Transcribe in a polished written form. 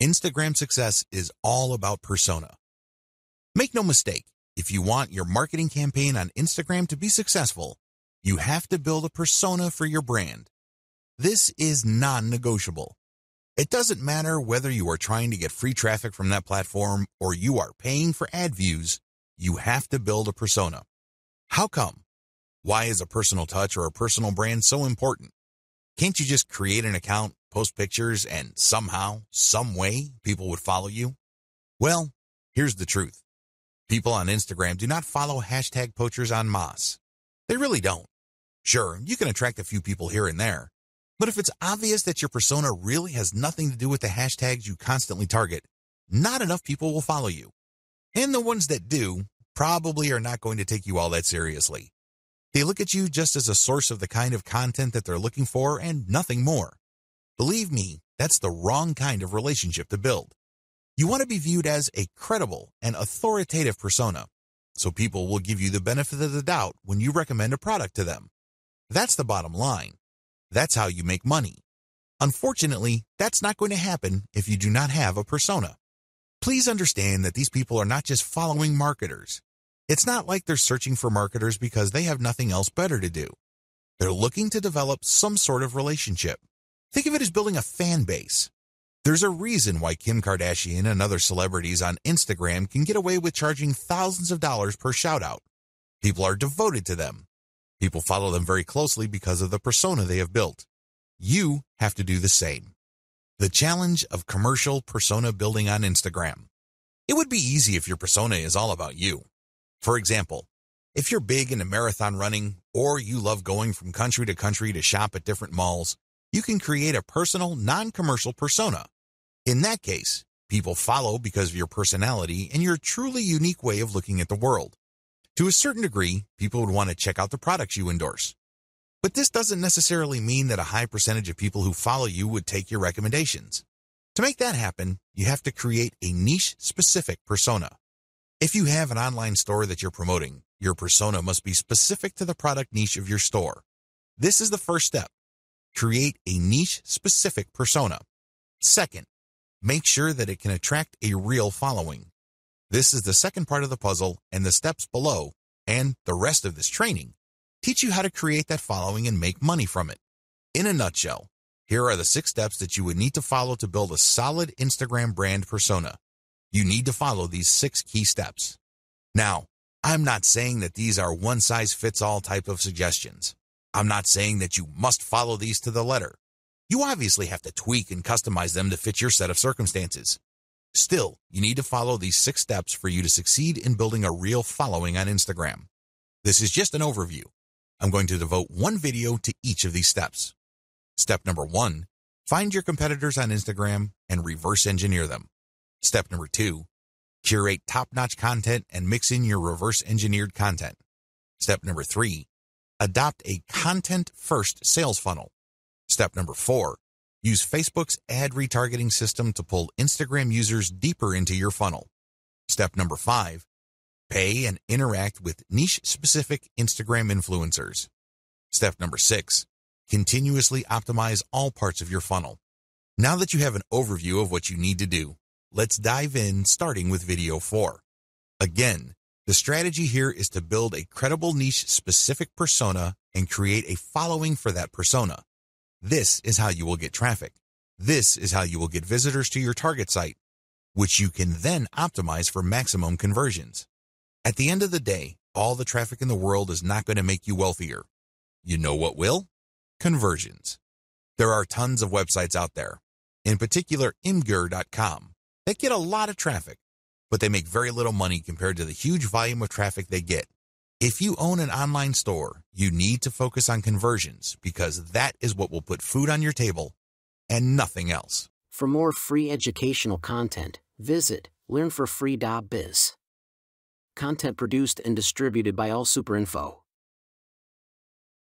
Instagram success is all about persona. Make no mistake, if you want your marketing campaign on Instagram to be successful, you have to build a persona for your brand. This is non-negotiable. It doesn't matter whether you are trying to get free traffic from that platform or you are paying for ad views, you have to build a persona. How come? Why is a personal touch or a personal brand so important? Can't you just create an account, post pictures, and somehow, some way, people would follow you? Well, here's the truth. People on Instagram do not follow hashtag poachers en masse. They really don't. Sure, you can attract a few people here and there, but if it's obvious that your persona really has nothing to do with the hashtags you constantly target, not enough people will follow you. And the ones that do probably are not going to take you all that seriously. They look at you just as a source of the kind of content that they're looking for and nothing more. Believe me, that's the wrong kind of relationship to build. You want to be viewed as a credible and authoritative persona, so people will give you the benefit of the doubt when you recommend a product to them. That's the bottom line. That's how you make money. Unfortunately, that's not going to happen if you do not have a persona. Please understand that these people are not just following marketers. It's not like they're searching for marketers because they have nothing else better to do. They're looking to develop some sort of relationship. Think of it as building a fan base. There's a reason why Kim Kardashian and other celebrities on Instagram can get away with charging thousands of dollars per shout-out. People are devoted to them. People follow them very closely because of the persona they have built. You have to do the same. The challenge of commercial persona building on Instagram. It would be easy if your persona is all about you. For example, if you're big into marathon running or you love going from country to country to shop at different malls, you can create a personal, non-commercial persona. In that case, people follow because of your personality and your truly unique way of looking at the world. To a certain degree, people would want to check out the products you endorse. But this doesn't necessarily mean that a high percentage of people who follow you would take your recommendations. To make that happen, you have to create a niche-specific persona. If you have an online store that you're promoting, your persona must be specific to the product niche of your store. This is the first step. Create a niche-specific persona. Second, make sure that it can attract a real following. This is the second part of the puzzle, and the steps below, and the rest of this training, teach you how to create that following and make money from it. In a nutshell, here are the 6 steps that you would need to follow to build a solid Instagram brand persona. You need to follow these 6 key steps. Now, I'm not saying that these are one-size-fits-all type of suggestions. I'm not saying that you must follow these to the letter. You obviously have to tweak and customize them to fit your set of circumstances. Still, you need to follow these 6 steps for you to succeed in building a real following on Instagram. This is just an overview. I'm going to devote one video to each of these steps. Step number 1, find your competitors on Instagram and reverse engineer them. Step number 2, curate top-notch content and mix in your reverse engineered content. Step number 3, adopt a content-first sales funnel. Step number 4, use Facebook's ad retargeting system to pull Instagram users deeper into your funnel. Step number 5, pay and interact with niche-specific Instagram influencers. Step number 6, continuously optimize all parts of your funnel. Now that you have an overview of what you need to do, let's dive in, starting with video 4. Again, the strategy here is to build a credible niche-specific persona and create a following for that persona. This is how you will get traffic. This is how you will get visitors to your target site, which you can then optimize for maximum conversions. At the end of the day, all the traffic in the world is not going to make you wealthier. You know what will? Conversions. There are tons of websites out there, in particular imgur.com, that get a lot of traffic, but they make very little money compared to the huge volume of traffic they get. If you own an online store, you need to focus on conversions because that is what will put food on your table and nothing else. For more free educational content, visit LearnForFree.biz. Content produced and distributed by AllSuperInfo.